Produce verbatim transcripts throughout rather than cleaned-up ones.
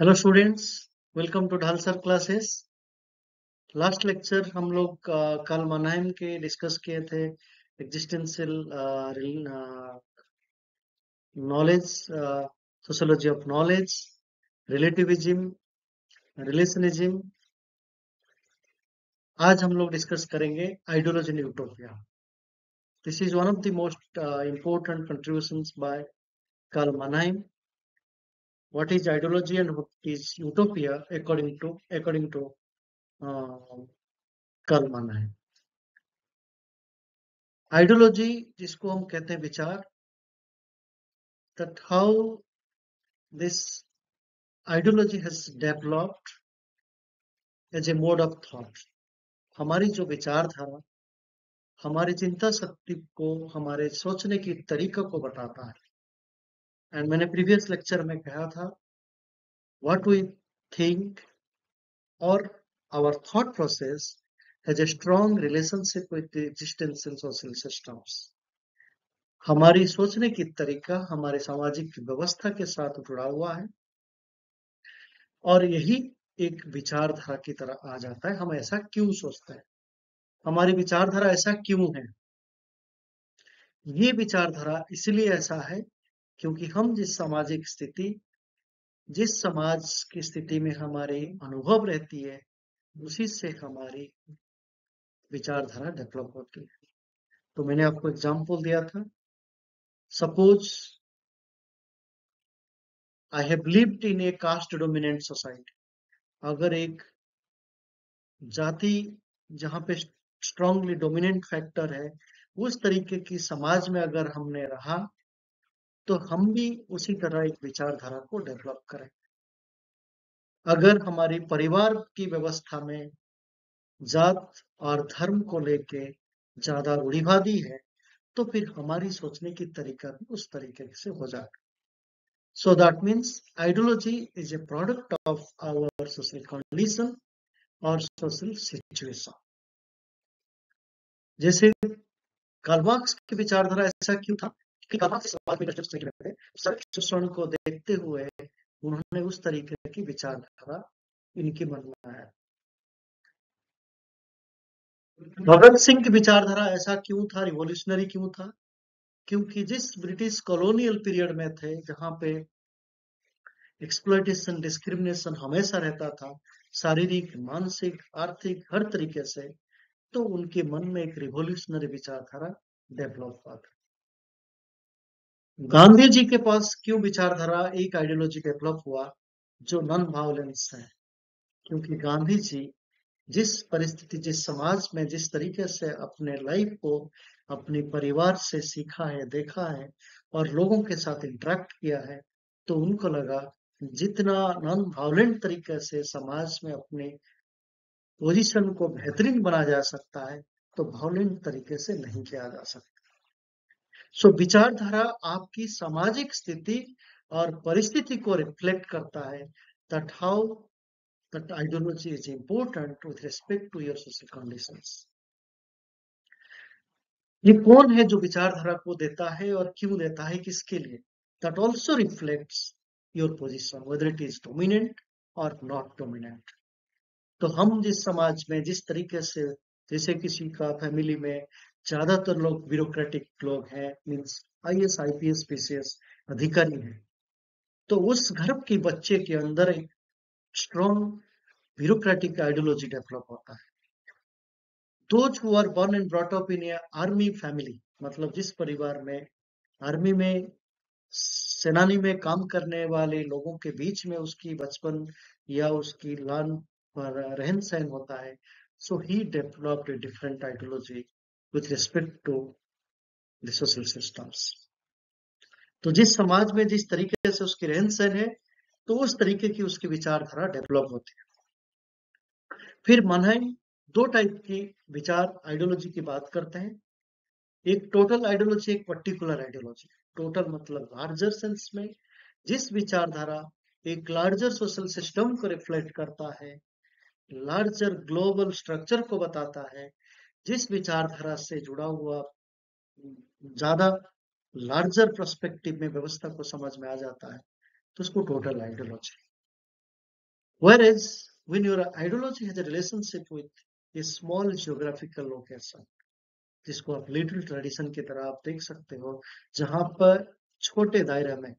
Hello students, welcome to Dhal sir classes. Last lecture हम लोग Karl Mannheim के discuss किए थे existential knowledge, sociology of knowledge, relativism, relationism. आज हम लोग डिस्कस करेंगे ideology and utopia. This is one of the most important contributions by Karl Mannheim. What is ideology and what is utopia according to according to uh, Karl Mannheim? Ideology जिसको हम कहते हैं विचार, that how this ideology has developed as a mode of thought. हमारी जो विचारधारा हमारी चिंता शक्ति को, हमारे सोचने की तरीका को बताता है। एंड मैंने प्रीवियस लेक्चर में कहा था व्हाट वी थिंक और our thought process has a strong relationship with the existential social systems. हमारी सोचने की तरीका हमारे सामाजिक व्यवस्था के साथ जुड़ा हुआ है और यही एक विचारधारा की तरह आ जाता है। हम ऐसा क्यों सोचते हैं, हमारी विचारधारा ऐसा क्यों है? ये विचारधारा इसलिए ऐसा है क्योंकि हम जिस सामाजिक स्थिति, जिस समाज की स्थिति में हमारे अनुभव रहती है, उसी से हमारी विचारधारा डेवलप होती है। तो मैंने आपको एग्जाम्पल दिया था, suppose I have lived in a caste dominant society. अगर एक जाति जहाँ पे स्ट्रांगली डोमिनेंट फैक्टर है, उस तरीके की समाज में अगर हमने रहा तो हम भी उसी तरह एक विचारधारा को डेवलप करें। अगर हमारी परिवार की व्यवस्था में जात और धर्म को लेके ज्यादा रूढ़िवादी है तो फिर हमारी सोचने की तरीका भी उस तरीके से हो जाएगा। So that means ideology is a product of our social condition और सोशल सिचुएशन। जैसे कार्ल मार्क्स की विचारधारा ऐसा क्यों था? शोषण को देखते हुए उन्होंने उस तरीके की विचारधारा इनकी बनना है। भगत सिंह की विचारधारा ऐसा क्यों था, रिवॉल्यूशनरी क्यों था? क्योंकि जिस ब्रिटिश कॉलोनियल पीरियड में थे, जहाँ पे एक्सप्लॉयटेशन, डिस्क्रिमिनेशन हमेशा रहता था, शारीरिक, मानसिक, आर्थिक, हर तरीके से, तो उनके मन में एक रिवॉल्यूशनरी विचारधारा डेवलप हुआ था। गांधी जी के पास क्यों विचारधारा, एक आइडियोलॉजी डेवलप हुआ जो नॉन वायलेंस है? क्योंकि गांधी जी जिस परिस्थिति, जिस समाज में, जिस तरीके से अपने लाइफ को अपने परिवार से सीखा है, देखा है और लोगों के साथ इंटरेक्ट किया है, तो उनको लगा जितना नॉन वायलेंट तरीके से समाज में अपने पोजीशन को बेहतरीन बनाया जा सकता है तो वायलेंट तरीके से नहीं किया जा सकता। सो so, विचारधारा आपकी सामाजिक स्थिति और परिस्थिति को रिफ्लेक्ट करता है। That how that ideology is important with respect to your social conditions. ये कौन है जो विचारधारा को देता है और क्यों देता है, किसके लिए? That also reflects your position whether it is dominant और नॉट डोमिनेंट। तो हम जिस समाज में, जिस तरीके से, जैसे किसी का फैमिली में ज्यादातर लोग ब्यूरोक्रेटिक लोग हैं, मीन्स आईएएस, आईपीएस, पीसीएस अधिकारी हैं, तो उस घर के बच्चे के अंदर एक स्ट्रॉन्ग ब्यूरोक्रेटिक आइडियोलॉजी डेवलप होता है। Those who are born and brought up in a army family, मतलब जिस परिवार में आर्मी में, सेनानी में काम करने वाले लोगों के बीच में उसकी बचपन या उसकी लान पर रहन सहन होता है, so he developed a different ideology with respect to the social systems. तो जिस समाज में जिस तरीके से उसकी रहन सहन है तो उस तरीके की उसकी विचारधारा डेवलप होती है। फिर मानहाइम दो टाइप की विचार आइडियोलॉजी की बात करते हैं, एक टोटल आइडियोलॉजी, एक पर्टिकुलर आइडियोलॉजी। टोटल मतलब लार्जर सेंस में जिस विचारधारा एक लार्जर सोशल सिस्टम को रिफ्लेक्ट करता है, लार्जर ग्लोबल स्ट्रक्चर को बताता है, जिस विचारधारा से जुड़ा हुआ ज्यादा लार्जर पर्सपेक्टिव में व्यवस्था को समझ में आ जाता है तो उसको total ideology. Whereas when your ideology has a relationship with a small geographical location, जिसको आप लिटिल ट्रेडिशन की तरह आप देख सकते हो, जहां पर छोटे दायरे में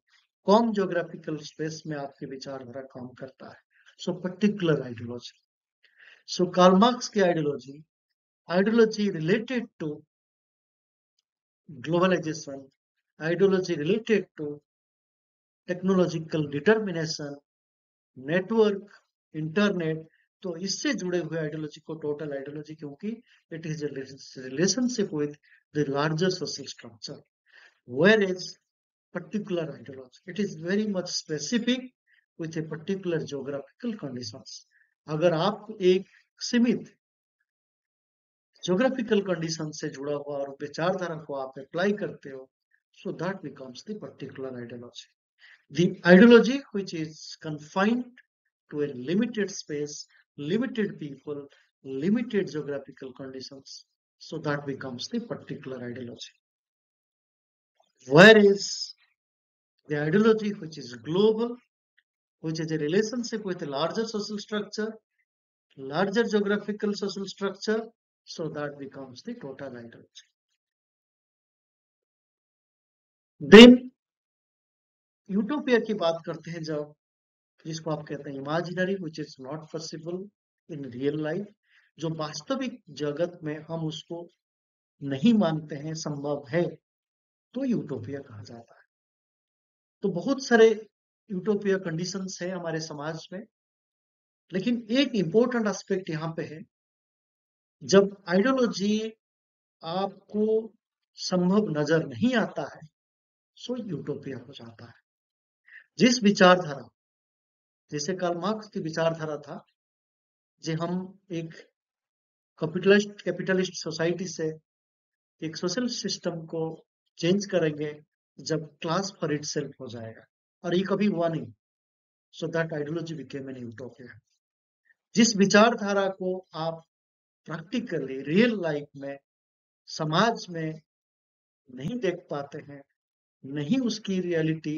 कम ज्योग्राफिकल स्पेस में आपके विचारधारा काम करता है, so particular ideology. So Karl Marx की ideology ideology related to globalization, ideology related to technological determination, network, internet, तो इससे जुड़े हुए आइडियोलॉजी को टोटल आइडियोलॉजी, क्योंकि it is relationship with the larger social structure. Where is particular ideology, it is very much specific with a particular geographical conditions. अगर आप एक सीमित geographical condition से जुड़ा हुआ और विचारधारा को आप apply करते हो, so that becomes the particular ideology. The ideology which is confined to a limited space, limited people, limited geographical conditions, so that becomes the particular ideology. Whereas the ideology which is global, which has a relationship with a larger social structure, larger geographical social structure, so that becomes the total ideology. Then utopia की बात करते हैं, जब जिसको आप कहते हैं imaginary, which is not possible in real life, जो वास्तविक जगत में हम उसको नहीं मानते हैं संभव है, तो यूटोपिया कहा जाता है. तो बहुत सारे यूटोपिया कंडीशंस है हमारे समाज में, लेकिन एक इंपॉर्टेंट एस्पेक्ट यहाँ पे है, जब आइडियोलॉजी आपको संभव नजर नहीं आता है, सो यूटोपिया हो जाता है. जिस विचारधारा, जैसे कार्ल मार्क्स की विचारधारा था, जे हम एक कैपिटलिस्ट कैपिटलिस्ट सोसाइटी से एक सोशल सिस्टम को चेंज करेंगे जब क्लास फॉर इट सेल्फ हो जाएगा, और ये कभी हुआ नहीं, so that ideology became an utopia. जिस विचारधारा को आप प्रैक्टिकली रियल लाइफ में समाज में नहीं देख पाते हैं, नहीं उसकी रियलिटी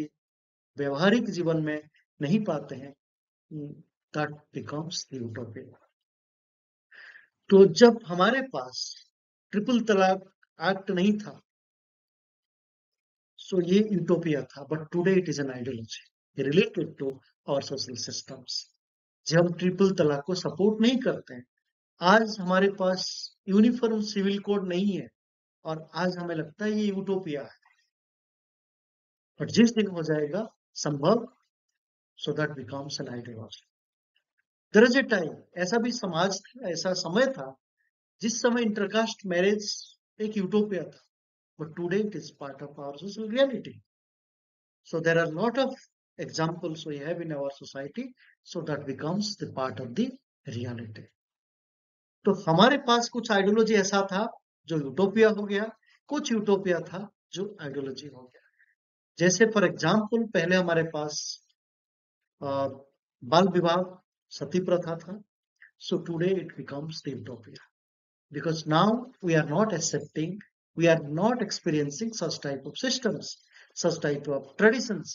व्यवहारिक जीवन में नहीं पाते हैं, दैट बिकम्स द यूटोपिया. तो जब हमारे पास ट्रिपल तलाक एक्ट नहीं था, So, ये यूटोपिया था, but today it is an ideology related to our social systems. जब हम ट्रिपल तलाक को सपोर्ट नहीं करते हैं, आज हमारे पास यूनिफॉर्म सिविल कोड नहीं है, और आज हमें लगता है ये यूटोपिया है, बट जिस दिन हो जाएगा संभव, so that becomes an ideology. There is a time, ऐसा भी समाज, ऐसा समय था जिस समय इंटरकास्ट मैरिज एक यूटोपिया था, but today it is part of our social reality. So there are a lot of examples we have in our society, so that becomes the part of the reality. तो हमारे पास कुछ ideology ऐसा था जो utopia हो गया, कुछ utopia था जो आइडियोलॉजी हो गया. जैसे फॉर एग्जाम्पल, पहले हमारे पास आ, बाल विवाह, सती प्रथा था, so today it becomes the utopia, because now we are not accepting, we are not experiencing such type of systems, such type of traditions,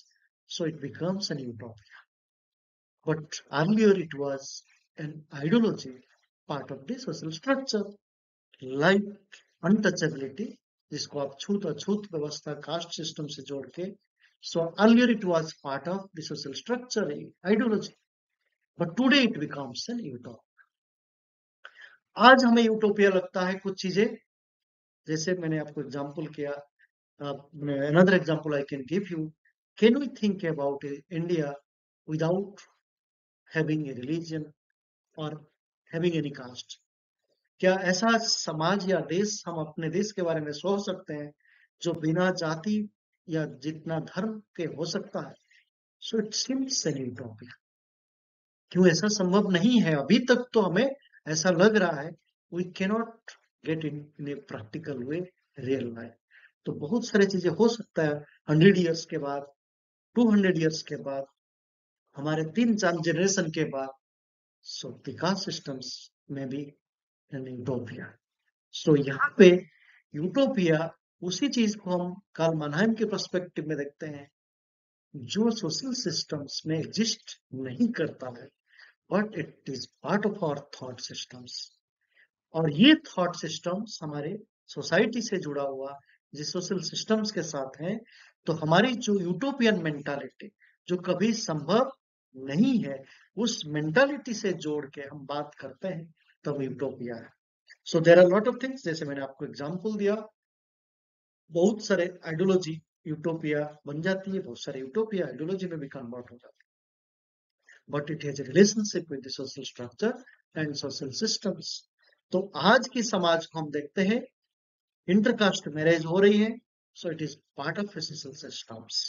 so it becomes an utopia. But earlier it was an ideology, part of the social structure, like untouchability, जिसको आप छूत अछूत व्यवस्था caste system से जोड़ के, so earlier it was part of the social structure, ideology, but today it becomes an utopia. आज हमें utopia लगता है कुछ चीजें, जैसे मैंने आपको एग्जाम्पल किया, another example I can give you, can we think about India without having a religion और हैविंग एनी कास्ट? क्या ऐसा समाज या देश हम अपने देश के बारे में सोच सकते हैं जो बिना जाति या जितना धर्म के हो सकता है? So it seems an utopia. क्यों ऐसा संभव नहीं है? अभी तक तो हमें ऐसा लग रहा है, we cannot get in in a practical way real life. तो बहुत सारे चीजें हो सकता है हंड्रेड ईयर्स के बाद, टू हंड्रेड ईयर्स के बाद, हमारे तीन चार जनरेशन के बाद, सो विकास सिस्टम्स में भी यूटोपिया. सो यहाँ पे यूटोपिया उसी चीज को हम कार्ल मानहाइम के पर्सपेक्टिव में देखते हैं जो सोशल सिस्टम्स में एग्जिस्ट नहीं करता है, but it is part of our thought systems. और ये थॉट सिस्टम्स हमारे सोसाइटी से जुड़ा हुआ जिस सोशल सिस्टम्स के साथ है, तो हमारी जो यूटोपियन मेंटालिटी जो कभी संभव नहीं है, उस मेंटालिटी से जोड़ के हम बात करते हैं तब यूटोपिया है। So there are lot of things, जैसे मैंने आपको एग्जांपल दिया, बहुत सारे आइडियोलॉजी यूटोपिया बन जाती है, बहुत सारे यूटोपिया आइडियोलॉजी में भी कन्वर्ट हो जाती है, but it has relationship with the social structure and social systems. तो आज की समाज को हम देखते हैं इंटरकास्ट मैरिज हो रही है, so it is part of social systems.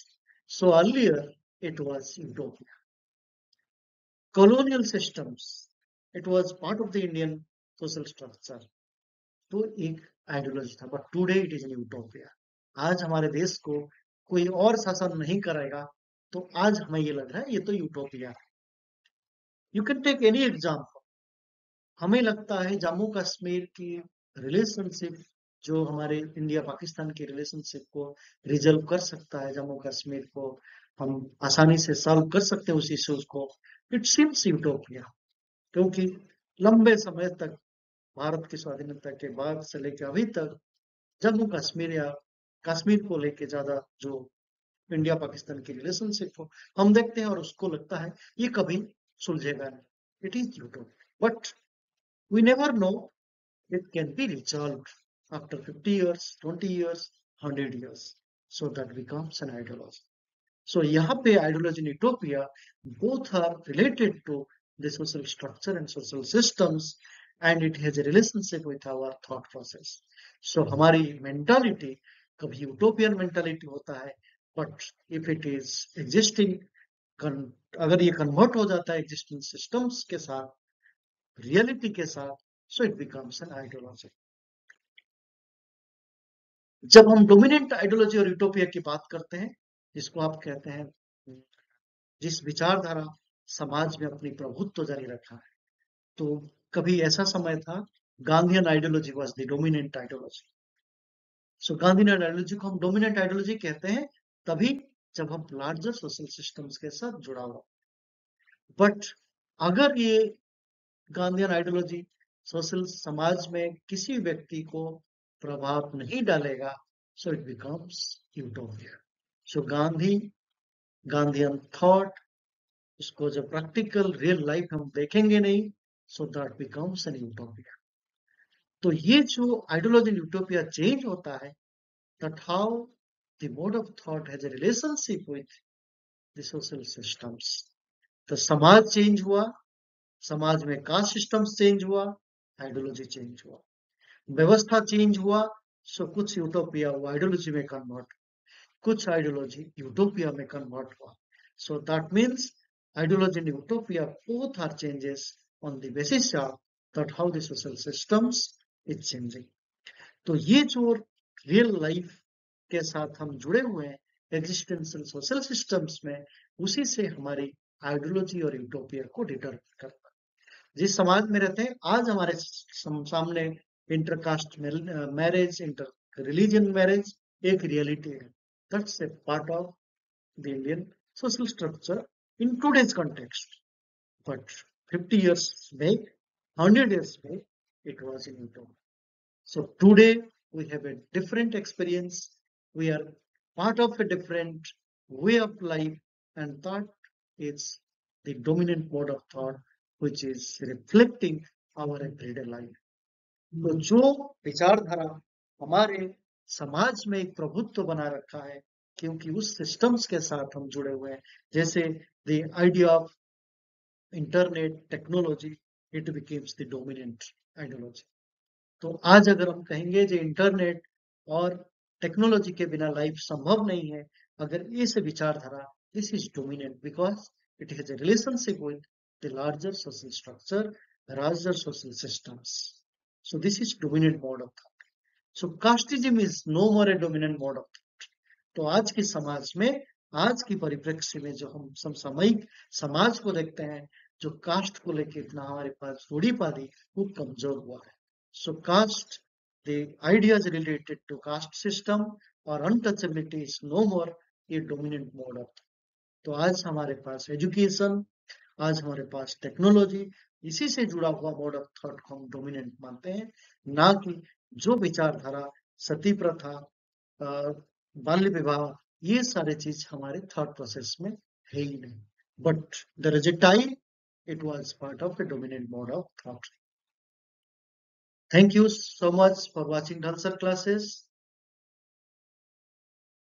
So earlier it was utopia, colonial systems it was part of the Indian social structure, तो एक आइडियोलॉजी था, but today it is an utopia. आज हमारे देश को कोई और शासन नहीं करेगा, तो आज हमें ये लग रहा है ये तो यूटोपिया है। You can take any example, हमें लगता है जम्मू कश्मीर की रिलेशनशिप जो हमारे इंडिया पाकिस्तान की रिलेशनशिप को रिजल्व कर सकता है, जम्मू कश्मीर को हम आसानी से सॉल्व कर सकते हैं उस इश्यूज को, इट सीम्स यूटोपिया, क्योंकि लंबे समय तक भारत की स्वाधीनता के बाद से लेकर अभी तक जम्मू कश्मीर या कश्मीर को लेके ज्यादा जो इंडिया पाकिस्तान की रिलेशनशिप को हम देखते हैं और उसको लगता है ये कभी सुलझेगा नहीं, it is utopia. But we never know it can be resolved after fifty years twenty years hundred years, so that becomes an ideology. So, यहाँ पे ideology and utopia both are related to the social structure and social systems and it has a relationship with our thought process. So, हमारी mentality कभी utopian mentality होता है, but if it is existing, अगर ये convert हो जाता है existing systems के साथ, reality के साथ, so it becomes an ideology. जब हम डोमिनेंट आइडियोलॉजी और यूटोपिया की बात करते हैं, जिसको आप कहते हैं जिस विचारधारा समाज में अपनी प्रभुत्व जारी रखा है, तो कभी ऐसा समय था Gandhian ideology was the dominant ideology. So Gandhian ideology को हम डोमिनेंट आइडियोलॉजी कहते हैं तभी जब हम लार्जर सोशल सिस्टम्स के साथ जुड़ा हुआ। बट अगर ये गांधीयन आइडियोलॉजी सोशल समाज में किसी व्यक्ति को प्रभाव नहीं डालेगा, so it becomes utopia. So Gandhi Gandhian thought, इसको जब प्रैक्टिकल रियल लाइफ हम देखेंगे नहीं, so that becomes an utopia. तो ये जो आइडियोलॉजी यूटोपिया चेंज होता है, that how the mode of thought has a relationship with the social systems. तो समाज चेंज हुआ, समाज में कास्ट सिस्टम्स चेंज हुआ, आइडियोलॉजी चेंज हुआ, व्यवस्था चेंज हुआ, सो so कुछ यूटोपिया वो आइडियोलॉजी में कन्वर्ट, कुछ आइडियोलॉजी यूटोपिया में कन्वर्ट हुआ। So that means ideology and utopia both are changes on the basis of that how the social systems is changing. तो ये जो रियल लाइफ के साथ हम जुड़े हुए हैं एग्जिस्टेंशियल सोशल सिस्टम्स में, उसी से हमारी आइडियोलॉजी और यूटोपिया को डिटरमिन करता है। जिस समाज में रहते हैं आज हमारे सामने intercaste marriage, inter religion marriage एक रियलिटी है। That's a part of the Indian social structure in today's context. But fifty years back, one hundred years back, it was in Utopia. So today we have a different experience. We are part of a different way of life, and that is the dominant mode of thought, which is reflecting our everyday life. So, जो विचारधारा हमारे समाज में एक प्रभुत्व बना रखा है, क्योंकि उस सिस्टम्स के साथ हम जुड़े हुए हैं, जैसे the idea of internet technology, it becomes the dominant ideology. तो आज अगर हम कहेंगे जो इंटरनेट और टेक्नोलॉजी के बिना लाइफ संभव नहीं है, अगर इस विचारधारा this is dominant because it has a relationship with the larger social structure, larger social systems. So this is dominant mode of thought. So casteism is no more a dominant mode of thought. तो आज के समाज में, आज की परिप्रेक्ष्य में जो हम समसामयिक समाज को देखते हैं, जो कास्ट को लेके इतना हमारे पास रूढ़िवादी वो कमजोर हुआ है। So caste, the ideas related to caste system or untouchability is no more a dominant mode of thought. तो आज हमारे पास एजुकेशन आज हमारे पास टेक्नोलॉजी इसी से जुड़ा हुआ मोड ऑफ थॉट को हम डोमिनेंट मानते हैं, ना कि जो विचारधारा सती प्रथा बाल्य विवाह ये सारी चीज हमारे थॉट प्रोसेस में है ही नहीं। बट द रजटाई it was part of a dominant mode of thought. Thank you so much for watching Dhal Sir Classes.